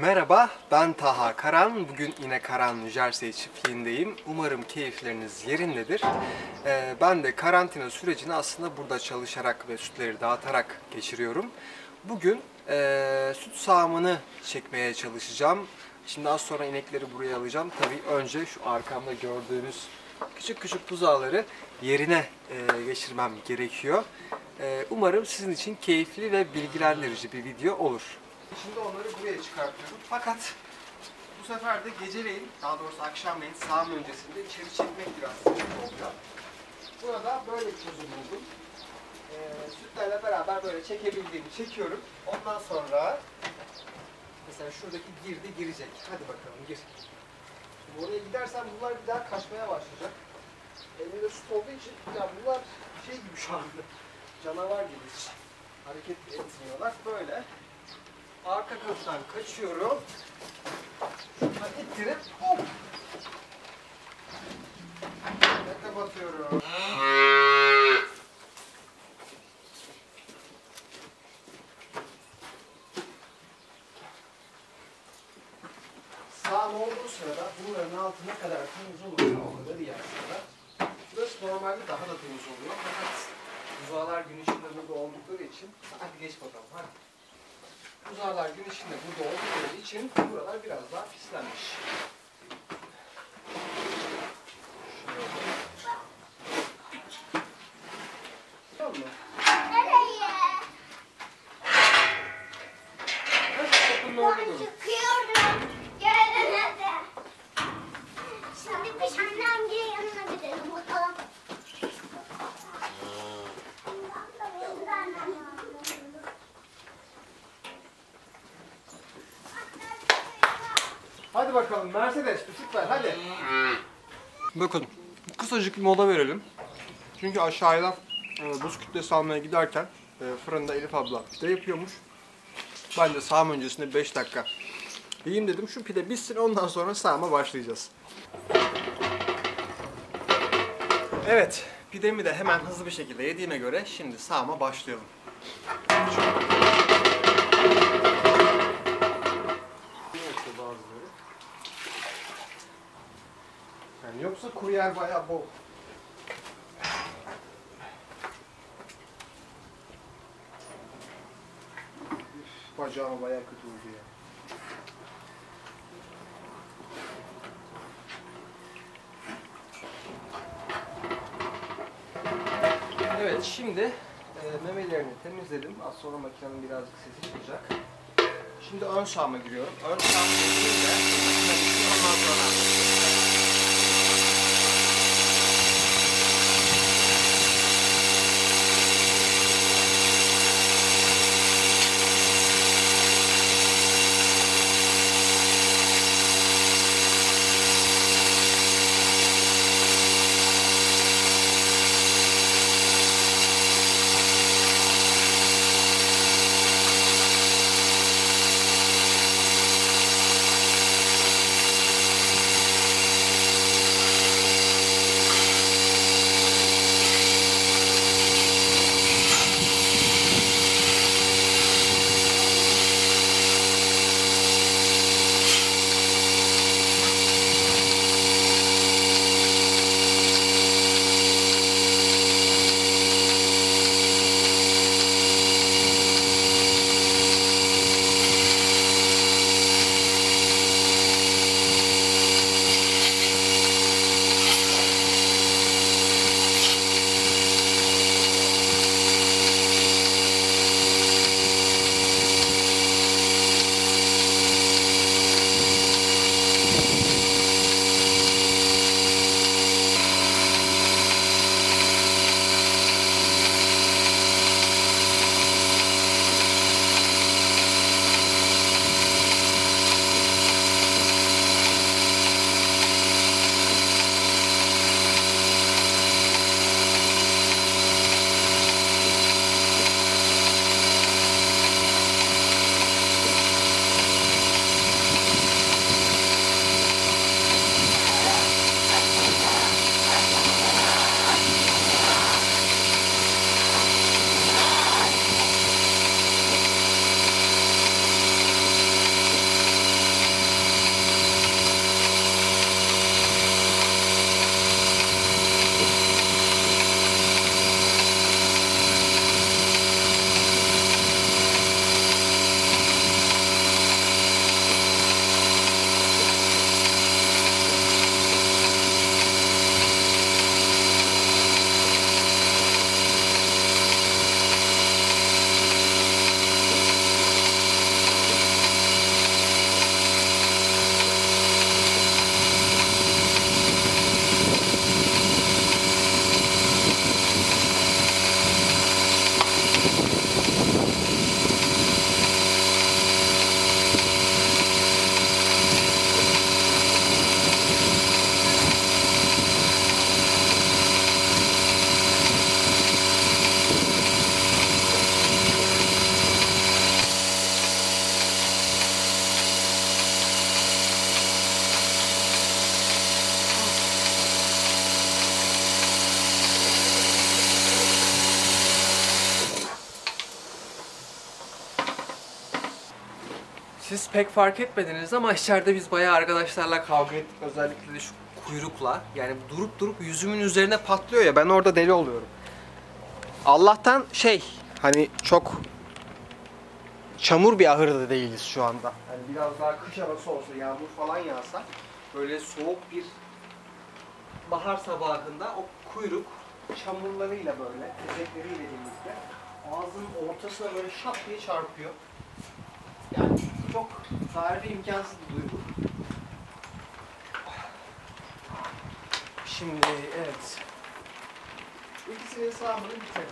Merhaba, ben Taha Karan. Bugün yine Karan Jersey çiftliğindeyim. Umarım keyifleriniz yerindedir. Ben de karantina sürecini aslında burada çalışarak ve sütleri dağıtarak geçiriyorum. Bugün süt sağımını çekmeye çalışacağım. Şimdi az sonra inekleri buraya alacağım. Tabii önce şu arkamda gördüğünüz küçük küçük buzağları yerine geçirmem gerekiyor. Umarım sizin için keyifli ve bilgilendirici bir video olur. Şimdi onları buraya çıkartıyorum. Fakat bu sefer de geceleyin, daha doğrusu akşamleyin, sağım öncesinde içeri çekmek biraz sıkıntı oluyor. Burada böyle bir çözüm buldum. Sütlerle beraber böyle çekebildiğimi çekiyorum. Ondan sonra mesela şuradaki girecek. Hadi bakalım gir. Şimdi oraya gidersen bunlar bir daha kaçmaya başlayacak. Elimde süt olduğu için ya bunlar şey gibi şu anda. Canavar gibi hareket etmiyorlar. Böyle arka kapıdan kaçıyorum. Şuradan ittirip hop. Ve kapatıyorum. Sağım olduğu sırada bunların altı ne kadar temiz olursa o kadar diğer sırada. Burası normalde daha da temiz oluyor. Fakat buzağlar gün içinde burada oldukları için hadi geç bakalım hadi. Buzağlar gün içinde burada olduğu için buralar biraz daha pislenmiş. Tamam mı? Nereye? Ben çıkıyorum. Gelin hadi. Şimdi bir annem gel yanına gidelim bakalım. Hadi bakalım Mercedes, küçük ver hadi. Bakın, kısacık bir mola verelim. Çünkü aşağıdan buz kütlesi almaya giderken fırında Elif abla pide yapıyormuş. Ben de sağım öncesinde 5 dakika yiyeyim dedim. Şu pide bitsin, ondan sonra sağıma başlayacağız. Evet, pidemi de hemen hızlı bir şekilde yediğime göre şimdi sağıma başlayalım. Yani yoksa kuryer bayağı bol. Üf, bacağıma bayağı kötü oldu ya. Evet şimdi memelerini temizledim. Az sonra makinenin birazcık sesi çıkacak. Şimdi ön sağıma giriyorum. Ön sağıma giriyorum. Siz pek fark etmediniz ama içeride biz bayağı arkadaşlarla kavga ettik. Özellikle de şu kuyrukla. Yani durup durup yüzümün üzerine patlıyor ya, ben orada deli oluyorum. Allah'tan hani çok çamur bir ahırda değiliz şu anda. Yani biraz daha kış havası olsa, yağmur falan yağsa, böyle soğuk bir bahar sabahında o kuyruk çamurlarıyla böyle, ezekleriyle dediğimizde ağzının ortasına böyle şap diye çarpıyor. Yani çok tarifi imkansız bir duygu. Şimdi evet. İkisinin hesabını bitirelim.